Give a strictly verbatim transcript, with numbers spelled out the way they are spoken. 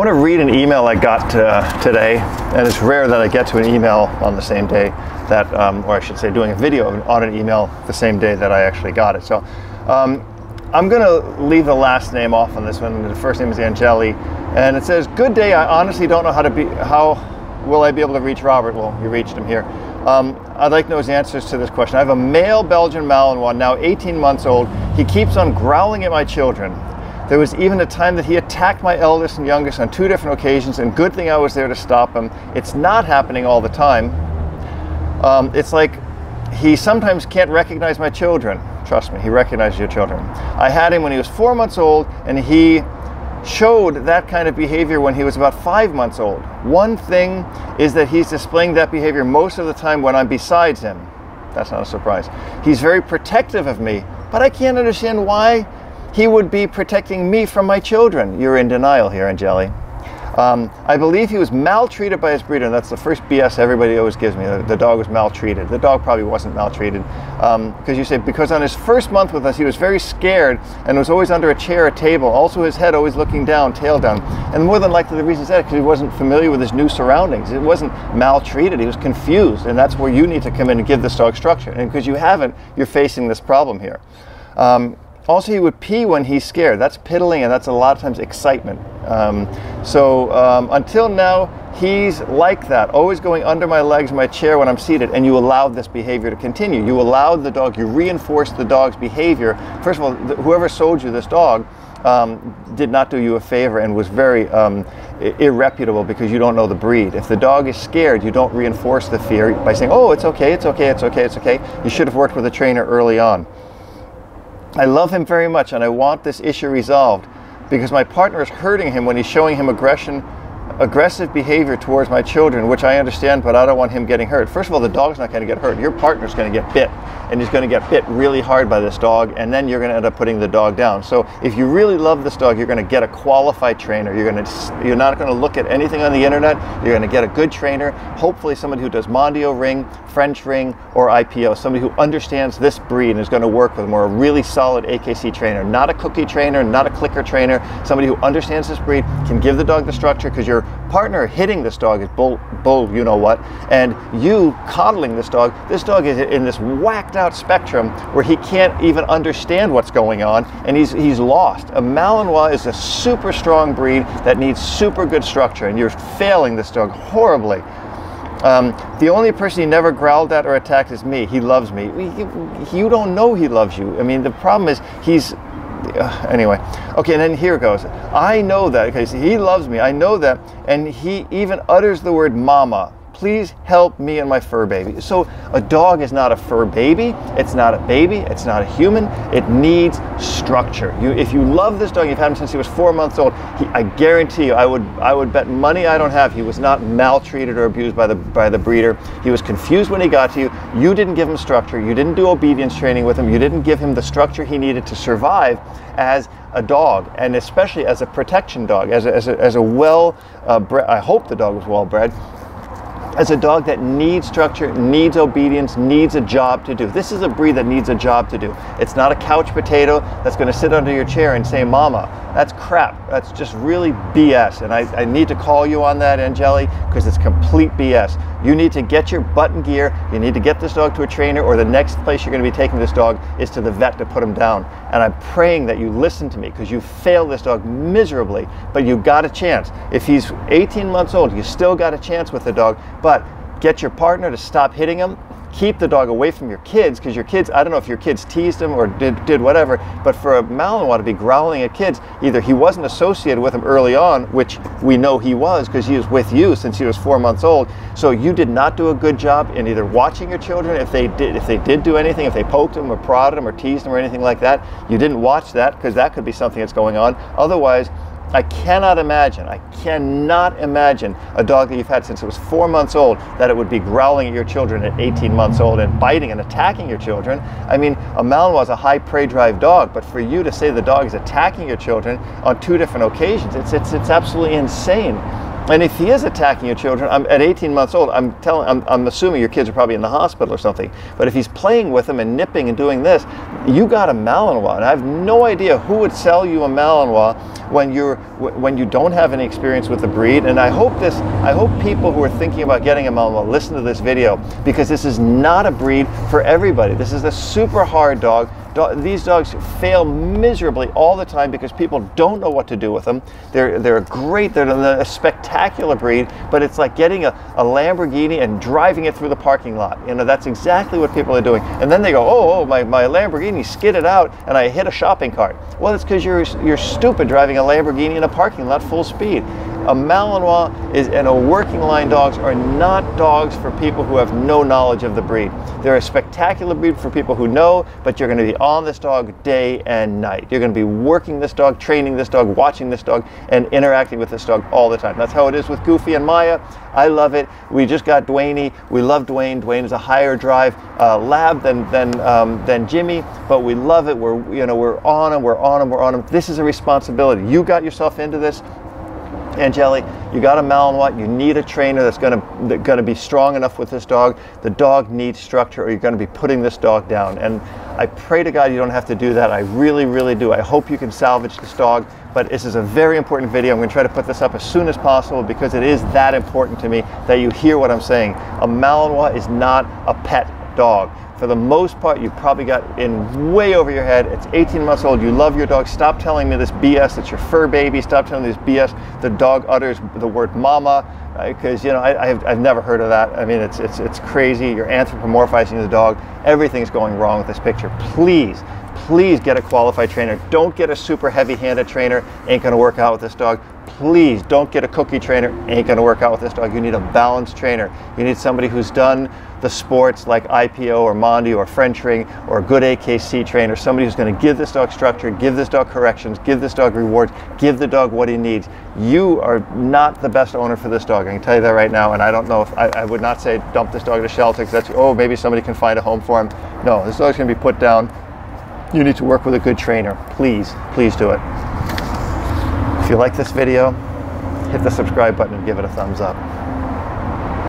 want to read an email I got uh, today, and it's rare that I get to an email on the same day that, um, or I should say doing a video on an email the same day that I actually got it. So um, I'm going to leave the last name off on this one. The first name is Angeli, and it says, good day, I honestly don't know how to be, how will I be able to reach Robert? Well, you reached him here. Um, I'd like to know his answers to this question. I have a male Belgian Malinois, now eighteen months old. He keeps on growling at my children. There was even a time that he attacked my eldest and youngest on two different occasions, and good thing I was there to stop him. It's not happening all the time. Um, it's like he sometimes can't recognize my children. Trust me, he recognizes your children. I had him when he was four months old, and he showed that kind of behavior when he was about five months old. One thing is that he's displaying that behavior most of the time when I'm beside him. That's not a surprise. He's very protective of me, but I can't understand why he would be protecting me from my children. You're in denial here, Angeli. Um, I believe he was maltreated by his breeder, and that's the first B S everybody always gives me. The, the dog was maltreated. The dog probably wasn't maltreated. Um, because you say, because on his first month with us, he was very scared and was always under a chair or table. Also, his head always looking down, tail down. And more than likely, the reason is that because he wasn't familiar with his new surroundings. It wasn't maltreated. He was confused. And that's where you need to come in and give this dog structure. And because you haven't, you're facing this problem here. Um, Also, he would pee when he's scared. That's piddling, and that's a lot of times excitement. Um, so um, until now, he's like that, always going under my legs, my chair when I'm seated, and you allowed this behavior to continue. You allowed the dog, you reinforced the dog's behavior. First of all, whoever sold you this dog um, did not do you a favor and was very um, irreputable, because you don't know the breed. If the dog is scared, you don't reinforce the fear by saying, oh, it's okay, it's okay, it's okay, it's okay. You should have worked with a trainer early on. I love him very much, and I want this issue resolved because my partner is hurting him when he's showing him aggression, aggressive behavior towards my children, which I understand, but I don't want him getting hurt. First of all, the dog's not going to get hurt. Your partner's going to get bit, and he's going to get bit really hard by this dog, and then you're going to end up putting the dog down. So if you really love this dog, you're going to get a qualified trainer. You're going to, you're not going to look at anything on the internet. You're going to get a good trainer, hopefully somebody who does Mondio Ring, French Ring, or I P O, somebody who understands this breed and is going to work with them, or a really solid A K C trainer, not a cookie trainer, not a clicker trainer, somebody who understands this breed, can give the dog the structure, because you're partner hitting this dog is bull, bull, you know what, and you coddling this dog, this dog is in this whacked out spectrum where he can't even understand what's going on, and he's, he's lost. A Malinois is a super strong breed that needs super good structure, and you're failing this dog horribly. Um, the only person he never growled at or attacked is me. He loves me. You don't know he loves you. I mean, the problem is he's Uh, anyway, okay, and then here it goes. I know that, okay, so he loves me, I know that, and he even utters the word mama. Please help me and my fur baby. So a dog is not a fur baby, it's not a baby, it's not a human, it needs structure. You, if you love this dog, you've had him since he was four months old, he, I guarantee you, I would, I would bet money I don't have, he was not maltreated or abused by the, by the breeder. He was confused when he got to you, you didn't give him structure, you didn't do obedience training with him, you didn't give him the structure he needed to survive as a dog, and especially as a protection dog, as a, as a, as a well, uh, bred, I hope the dog was well bred, as a dog that needs structure, needs obedience, needs a job to do. This is a breed that needs a job to do. It's not a couch potato that's going to sit under your chair and say, mama. That's crap. That's just really B S. And I, I need to call you on that, Angeli, because it's complete B S. You need to get your butt in gear. You need to get this dog to a trainer, or the next place you're going to be taking this dog is to the vet to put him down. And I'm praying that you listen to me, because you failed this dog miserably, but you got a chance. If he's eighteen months old, you still got a chance with the dog. But get your partner to stop hitting him. Keep the dog away from your kids, because your kids, I don't know if your kids teased him or did, did whatever, but for a Malinois to be growling at kids, either he wasn't associated with him early on, which we know he was, because he was with you since he was four months old. So you did not do a good job in either watching your children, if they did, if they did do anything, if they poked him or prodded him or teased him or anything like that, you didn't watch that, because that could be something that's going on. Otherwise, I cannot imagine, I cannot imagine a dog that you've had since it was four months old that it would be growling at your children at eighteen months old and biting and attacking your children. I mean, a Malinois is a high prey drive dog, but for you to say the dog is attacking your children on two different occasions, it's, it's, it's absolutely insane. And if he is attacking your children, I'm, at eighteen months old, I'm telling, I'm, I'm assuming your kids are probably in the hospital or something. But if he's playing with them and nipping and doing this, you got a Malinois. And I have no idea who would sell you a Malinois when you're when you don't have any experience with the breed. And I hope this, I hope people who are thinking about getting a Malinois listen to this video, because this is not a breed for everybody. This is a super hard dog. Do- these dogs fail miserably all the time because people don't know what to do with them. They're they're great. They're a spectacular. spectacular breed, but it's like getting a, a Lamborghini and driving it through the parking lot. You know, that's exactly what people are doing. And then they go, oh, oh my, my Lamborghini skidded out and I hit a shopping cart. Well, it's because you're, you're stupid driving a Lamborghini in a parking lot full speed. A Malinois is, and a working line dogs are not dogs for people who have no knowledge of the breed. They're a spectacular breed for people who know, but you're going to be on this dog day and night. You're going to be working this dog, training this dog, watching this dog, and interacting with this dog all the time. That's how it is with Goofy and Maya. I love it. We just got Dwayne. We love Dwayne. Dwayne is a higher drive uh, lab than than um, than Jimmy, but we love it. We're you know we're on him. We're on him. We're on him. This is a responsibility. You got yourself into this. Angeli, you got a Malinois, you need a trainer that's going to that's going to be strong enough with this dog. The dog needs structure, or you're going to be putting this dog down. And I pray to God you don't have to do that. I really, really do. I hope you can salvage this dog. But this is a very important video. I'm going to try to put this up as soon as possible because it is that important to me that you hear what I'm saying. A Malinois is not a pet dog. For the most part, you probably got in way over your head. It's eighteen months old. You love your dog. Stop telling me this B S. It's your fur baby. Stop telling me this B S. The dog utters the word mama because, uh, you know, I, I've, I've never heard of that. I mean, it's, it's, it's crazy. You're anthropomorphizing the dog. Everything's going wrong with this picture. Please. Please get a qualified trainer. Don't get a super heavy-handed trainer. Ain't gonna work out with this dog. Please don't get a cookie trainer. Ain't gonna work out with this dog. You need a balanced trainer. You need somebody who's done the sports like I P O or Mondio or French Ring or a good A K C trainer. Somebody who's gonna give this dog structure, give this dog corrections, give this dog rewards, give the dog what he needs. You are not the best owner for this dog. I can tell you that right now. And I don't know if I, I would not say dump this dog at a shelter because that's, oh, maybe somebody can find a home for him. No, this dog's gonna be put down. You need to work with a good trainer. Please, please do it. If you like this video, hit the subscribe button and give it a thumbs up.